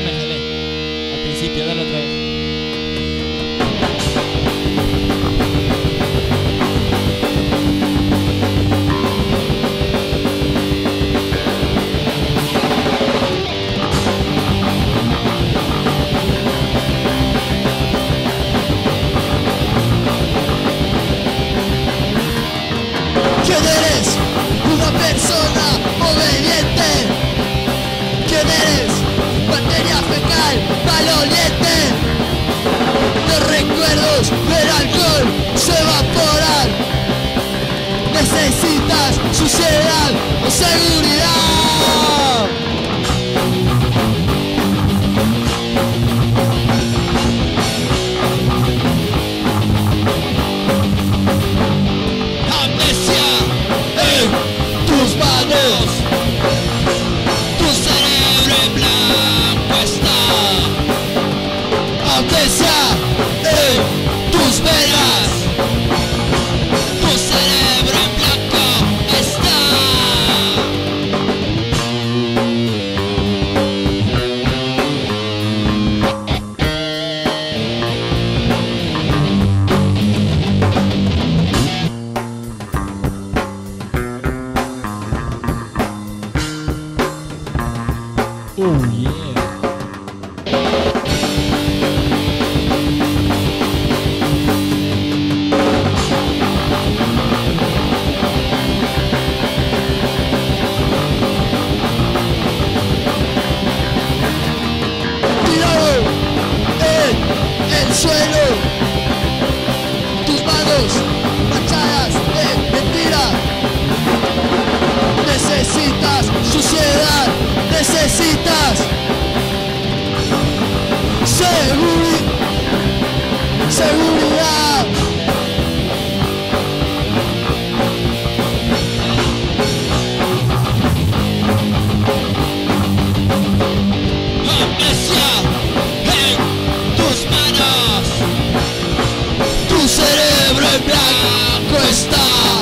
me jalé. Al principio, dale otra vez. ¿Quién eres? Una persona obediente. ¿Quién eres? Materia fecal, maloliente. Los recuerdos del alcohol se evaporan. Necesitas suciedad o seguridad. Seguridad. Amnesia en tus manos. Tu cerebro en blanco está.